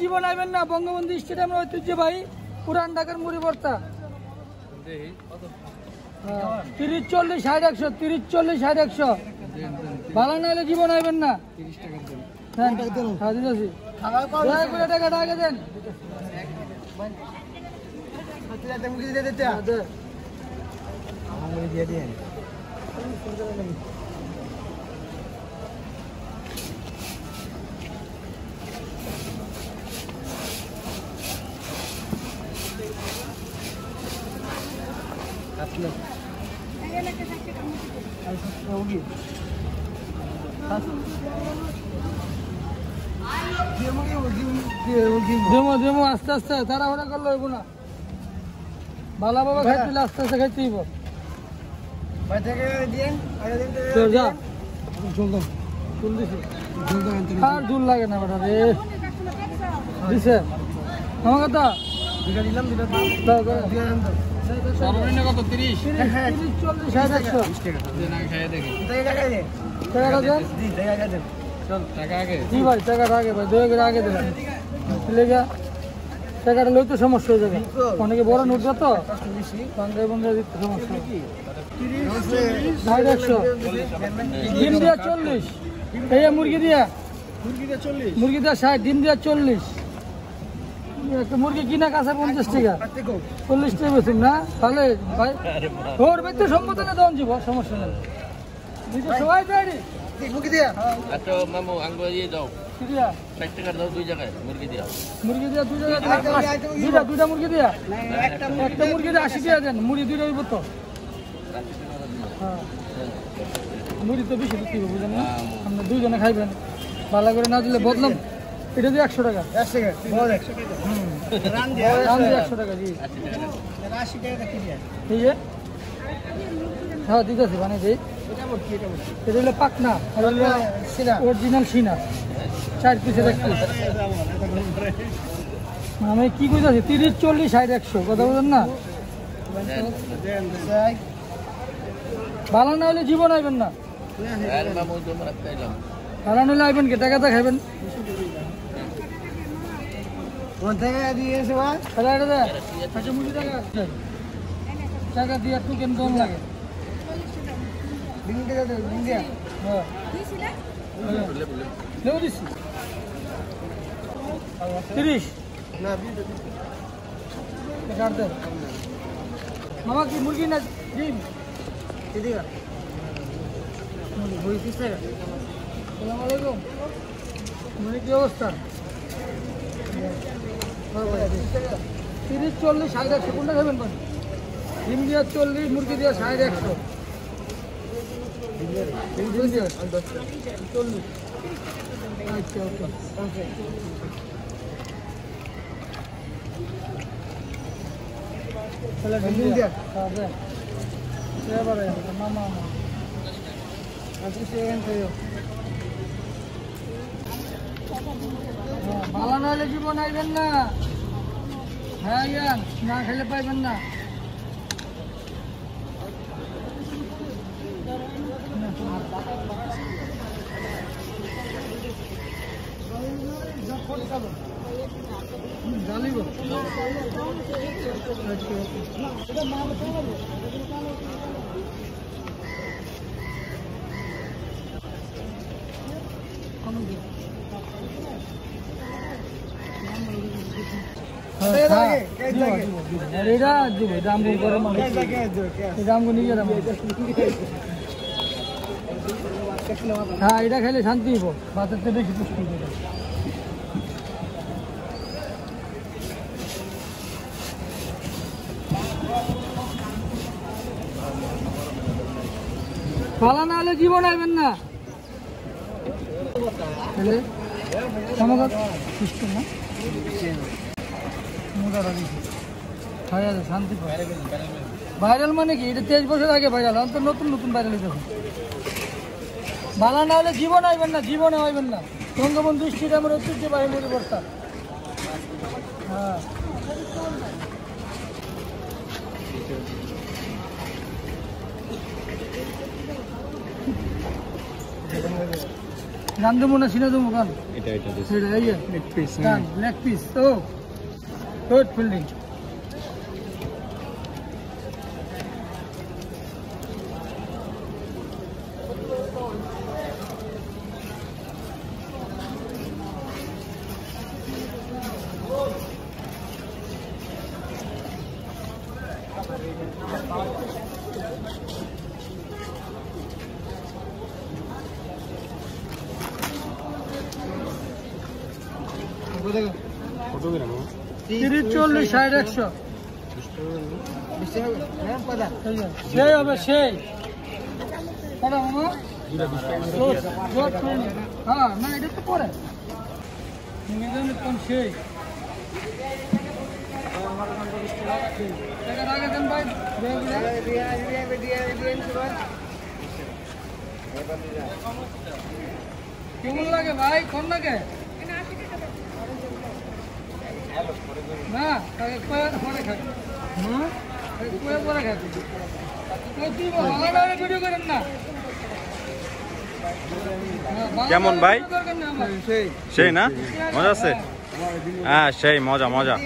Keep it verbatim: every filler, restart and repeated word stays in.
জীবন আইবেন না বঙ্গবন্ধু স্টেডিয়ামের ঐতিহ্যবাহী পুরান ঢাকার মুড়ি ভর্তা তিরিশ চল্লিশ ষাট একশো তিরিশ চল্লিশ ষাট একশো ভালো না হলে জীবন আইবেন না। আস্তে আস্তে তারা ওরা করলো হইব না বালা বাবা খাইতে আস্তে আস্তে খাইতে হইব আর জোর লাগে না বেটা রে দিছে আমার কথা টাকাটা লইতে সমস্যা হয়ে যাবে অনেকে বড় নোট যা তো পঞ্চাশ বন্ধুরা দিতে সমস্যা একশো ডিম দিয়া চল্লিশ এই মুরগি দিয়া মুরগি দিয়া ষাট ডিম দিয়া চল্লিশ একটা মুরগি কিনা কাছে পঞ্চাশ টাকা চল্লিশ টাকা বেশি না তাহলে ভাই ওর ব্যক্তি সম্মত না তখন জীব সমস্যা নেই সবাই তৈরি মুরগি দিয়া আচ্ছা মামু আঙ্গুল দিয়ে দাও দিয়া ষাট টাকা দাও দুই জায়গায় মুরগি দিয়া মুরগি দিয়া দুই জায়গায় দুইটা দুইটা মুরগি দিয়া একটা একটা মুরগি দিয়ে আশি টাকা দেন মুড়ি দুইটা হইব তো হ্যাঁ মুড়ি তো বেশি বিক্রি হবে বুঝলেন না আপনারা দুইজনে খাইবেন ভালো করে না দিলে বদলাম এটা দিয়ে একশো টাকা একশো টাকা বড় একশো টাকা হুম রান দিয়ে রান দিয়ে একশো টাকা জি আশি টাকা কি দিয়া ঠিক আছে হ্যাঁ দিতেছি মানে দেই এটা বড় কি এটা বড় এটা হলো পাকনা আর হলো সিনা অরিজিনাল সিনা চার পিসে রাখছি আমি কি কইতাছি তিরিশ চল্লিশ ষাট একশো কথা বলেন না ভালো না হলে জীবন আইবেন না ভালো না হলে আইবেন কে টাকাটা খাইবেন টাকা দিয়ে একটু কেন কম লাগে মুরগি না ডিম কি অবস্থা তিরিশ চল্লিশ সাড়ে একশো কোনটা খাবেন ডিম দিয়া চল্লিশ মুরগি দিয়া সাড়ে একশো চল্লিশ ভালো না হলে জীবন আইবেন না হ্যাঁ না খেলে পাইবেন না হ্যাঁ এটা খেলে শান্তি হইব বাচ্চাটা বেশি পুষ্টি পালা না হলে জীবন আইবেন না। তাহলে সমাগত সিস্টেম না মোটা রাখি খায় আছে শান্তি পায়। ভাইরাল মানে কি? এটা তেইশ বছর আগে ভাইরাল, অন্ত নতুন নতুন ভাইরাল হয়েছে। বালা না হলে জীবন আইবেন না, জীবনে আইবেন না। বঙ্গবন্ধু স্টেডিয়ামের ঐতিহ্য বাহিনীর বর্ষা। হ্যাঁ রামদুমু না সিনাদুমু গান এটা এটা এটা এই যে লেগ পিস গান লেগ পিস। ও গুড ফিল্ডিং। তিরিশ চল্লিশ ষাট একশো সেই হবে সেই। হ্যাঁ না এটা তো পরে সেই কেমন লাগে ভাই? কম লাগে না পরে খাই পরে খাই ভিডিও করেন না। কেমন ভাই? সেই না মজা আছে। হ্যাঁ সেই মজা মজা।